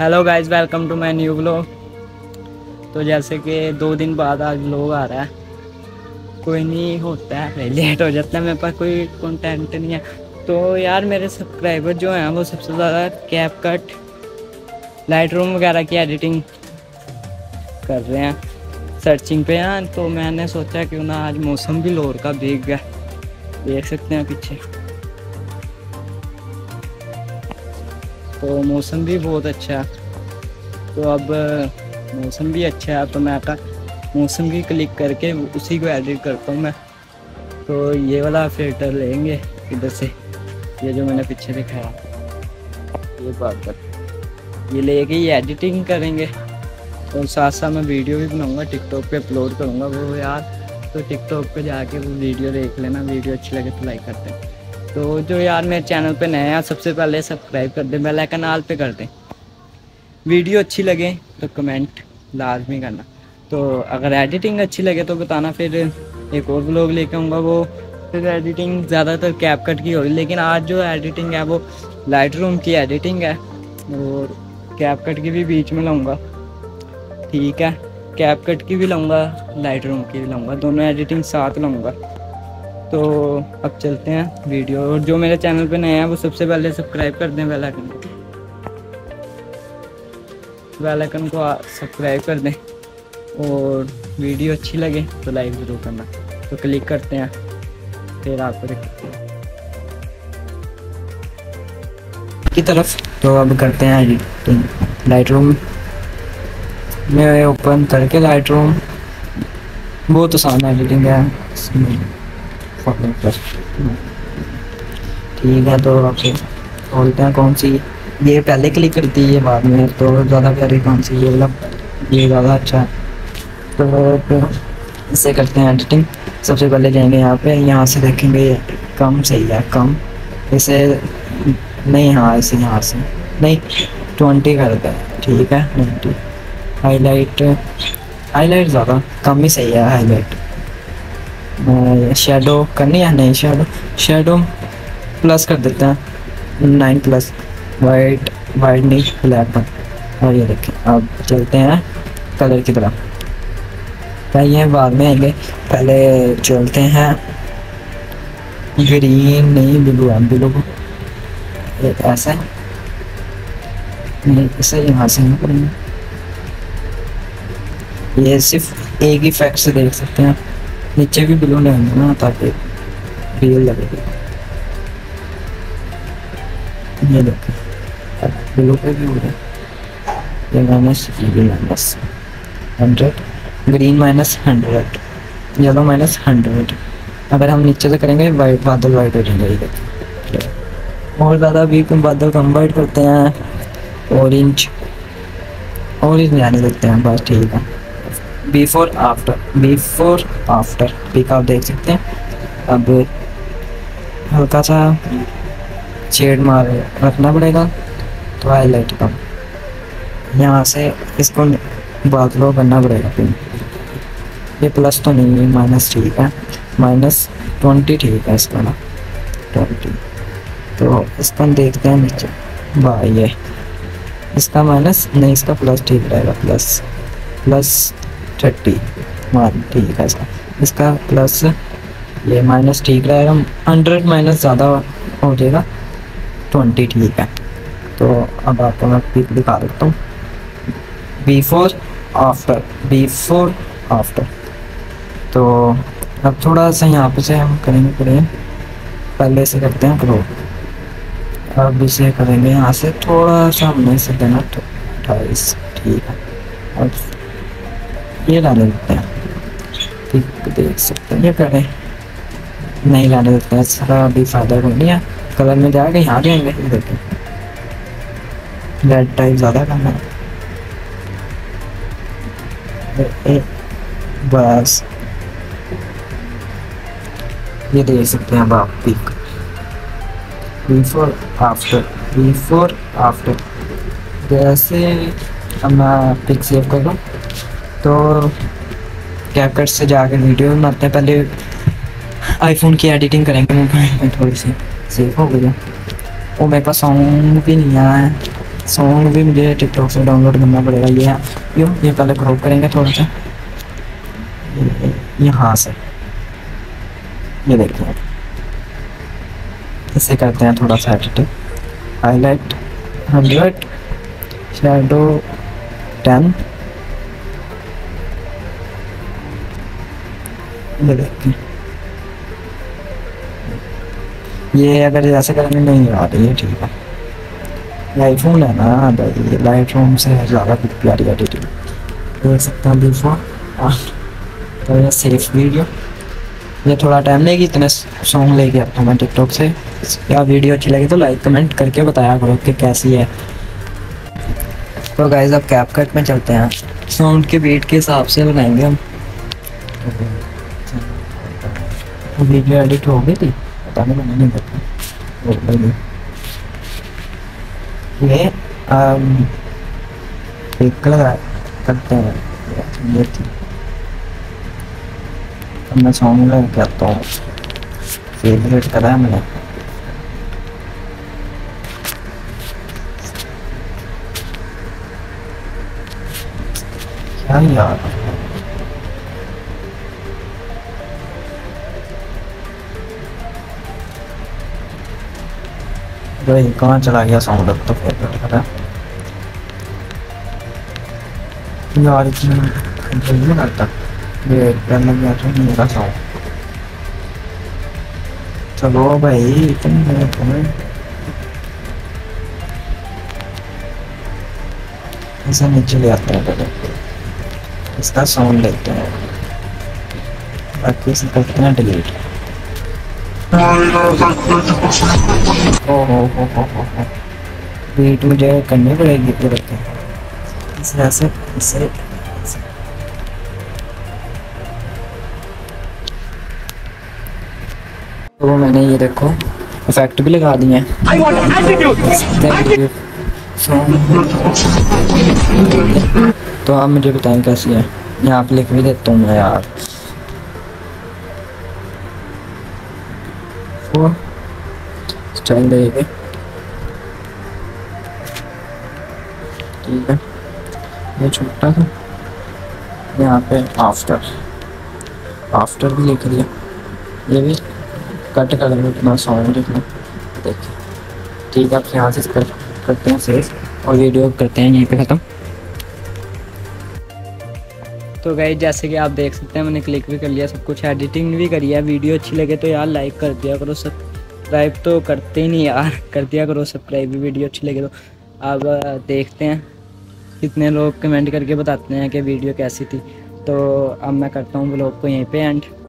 Hello guys, welcome to my new vlog. तो जैसे कि 2 दिन बाद आज व्लॉग आ रहा है। कोई नहीं, होता है लेट हो जाता है, मेरे पास कोई कंटेंट नहीं है। तो यार मेरे सब्सक्राइबर जो हैं वो सबसे ज़्यादा कैपकट, लाइटरूम वगैरह की एडिटिंग कर रहे हैं सर्चिंग पे यार। तो मैंने सोचा क्यों ना, आज मौसम भी लाहौर का भीग गया, देख सकते हैं पीछे। तो मौसम भी बहुत अच्छा है, तो अब मौसम भी अच्छा है तो मैं कहा मौसम की क्लिक करके उसी को एडिट करता हूँ मैं। तो ये वाला फिल्टर लेंगे इधर से, ये जो मैंने पीछे दिखाया ये बात कर, ये लेके ये एडिटिंग करेंगे। तो साथ साथ मैं वीडियो भी बनाऊँगा, टिकटॉक पे अपलोड करूँगा वो यार। तो टिकटॉक पे जाके वो वीडियो देख लेना, वीडियो अच्छी लगे तो लाइक करते हैं। तो जो यार मेरे चैनल पे नए हैं सबसे पहले सब्सक्राइब कर दें, बेल आइकन ऑल पे कर दें। वीडियो अच्छी लगे तो कमेंट लाजमी करना। तो अगर एडिटिंग अच्छी लगे तो बताना, फिर एक और व्लॉग लेके आऊँगा। वो फिर एडिटिंग ज़्यादातर कैपकट की होगी, लेकिन आज जो एडिटिंग है वो लाइटरूम की एडिटिंग है और कैपकट की भी बीच में लाऊँगा। ठीक है, कैपकट की भी लाऊँगा, लाइटरूम की भी लाऊँगा, दोनों एडिटिंग साथ लाऊँगा। तो अब चलते हैं वीडियो। और जो मेरे चैनल पे नए हैं वो सबसे पहले सब्सक्राइब कर दें, बेल आइकन को सब्सक्राइब कर दें। और वीडियो अच्छी लगे तो लाइक ज़रूर करना। तो क्लिक करते हैं, फिर आपको देखते हैं की तरफ। तो अब करते हैं एडिटिंग लाइटरूम में, ओपन करके लाइटरूम। बहुत आसान एडिटिंग है, ठीक है। तो आपसे बोलते हैं कौन सी ये पहले क्लिक करती है बाद में, तो ज़्यादा प्यारी कौन सी ये, मतलब ये ज़्यादा अच्छा है। तो इससे करते हैं एडिटिंग। सबसे पहले जाएंगे यहाँ पे, यहाँ से देखेंगे कम सही है, कम इसे नहीं, हाँ इसे यहाँ से नहीं 20 करते हैं, ठीक है 20। हाईलाइट ज़्यादा कम ही सही है, हाईलाइट शेडो करनी है, नहीं शेडो प्लस कर देते हैं 9+, वाइट नहीं ब्लैक। और ये देखें, अब चलते हैं कलर की तरफ, ये बाद में आएंगे। पहले चलते हैं ग्रीन, नहीं ब्लू है, ब्लू ऐसा नहीं, इसे यहाँ से नहीं करेंगे। ये सिर्फ एक ही इफेक्ट से देख सकते हैं, नीचे भी ब्लू नहीं होंगे ना ताकि रियल लगेगी। ये देखो ब्लू पे भी हो रहा है, -100 ग्रीन -100 येलो -100। अगर हम नीचे से करेंगे वाइट, बादल वाइट हो जाएंगे। और ज़्यादा भी बादल कम वाइट करते हैं, ऑरेंज जाने लगते हैं बस, ठीक है। बिफोर आफ्टर पिक आप देख सकते हैं। अब हल्का सा शेड मार रखना पड़ेगा, तो हाईलाइट कम, यहाँ से इसको बादलों करना पड़ेगा। ये प्लस तो नहीं है, माइनस ठीक है, -20 ठीक है इसका ना 20। तो इसको देखते हैं नीचे, वाह ये इसका माइनस नहीं, इसका प्लस ठीक रहेगा, प्लस 30 मान ठीक है इसका, प्लस ये माइनस ठीक रहेगा। 100 माइनस ज़्यादा हो जाएगा, 20 ठीक है। तो अब आपको मैं पिक दिखा देता हूँ, बिफोर आफ्टर। तो अब थोड़ा सा यहाँ पे से हम करेंगे ग्रीन, पहले से करते हैं ग्रो। अब इसे करेंगे यहाँ से थोड़ा सा, हमने इसे देना 28 ठीक है। अब ये लाने लगते हैं, ठीक देख सकते हैं, ये करें नहीं लाने लगते हैं, सारा भी फायदा हो गया। कलर में जाएगा यहाँ जाएंगे, देखें रेड टाइप ज़्यादा करना है बस। ये देख सकते हैं अब आप पिक, बिफोर आफ्टर। जैसे मैं पिक सेव कर लूँ तो कैपकट से जाकर वीडियो बनाते हैं। पहले आईफोन की एडिटिंग करेंगे मोबाइल में, थोड़ी सी सेफ हो गई है। और मेरे पास साउंड भी नहीं आया है, सॉन्ग भी मुझे टिकटॉक से डाउनलोड करना पड़ेगा। ये पहले क्रॉप करेंगे थोड़ा सा यहाँ से, ये देखिए इसे करते हैं थोड़ा सा एडिट। हाईलाइट 100, शेडो 10, ये देखिए ये अगर जैसे करने नहीं आ रही है ठीक है, लाइट रूम है ना भाई, लाइट रूम से ज़्यादा कुछ प्यारी एडिटिंग देख सकते हैं बिफोर। तो ये सेफ वीडियो, ये थोड़ा टाइम लेगी, इतने सॉन्ग लेके आता हूँ मैं टिकटॉक से। क्या वीडियो अच्छी लगी तो लाइक कमेंट करके बताया करो कि कैसी है। तो गाइस अब कैपकट में चलते हैं, साउंड के बीट के हिसाब से बनाएंगे हम। वीडियो एडिट हो गई थी पता नहीं, मैंने नहीं देखा। ये एक लगा करते हैं, ये मैं सॉन्ग लगा के आता हूँ, फेवरेट करा है मैंने। क्या यार भाई कहाँ चला गया सॉन्ग, अब तो फेवरेट करा यार, इतना लगता ये मेरा था। चलो भाई इतने ऐसा नीचे ले आता है पहले, इसका साउंड लेते हैं बाकी से करते हैं डिलीट। हो बीट मुझे करनी पड़ेगी पूरे ऐसे ऐसे। तो मैंने ये देखो इफेक्ट भी लगा दिए हैं, तो आप मुझे बताएं कैसी है। यहाँ पे लिख भी देता हूँ मैं यार, वो स्टाइल देंगे ठीक है। ये छोटा था, यहाँ पे आफ्टर भी लिख दिया, ये भी कट कर देंगे इतना साउंड इतना देखिए ठीक है। आप यहाँ से करते हैं सेव और वीडियो करते हैं यहीं पे ख़त्म। तो गाइस जैसे कि आप देख सकते हैं मैंने क्लिक भी कर लिया, सब कुछ एडिटिंग भी करी है। वीडियो अच्छी लगे तो यार लाइक कर दिया करो, सब्सक्राइब तो करते ही नहीं यार, कर दिया करो सब्सक्राइब भी। वीडियो अच्छी लगे तो आप देखते हैं कितने लोग कमेंट करके बताते हैं कि वीडियो कैसी थी। तो अब मैं करता हूँ ब्लॉग को यहीं पर एंड।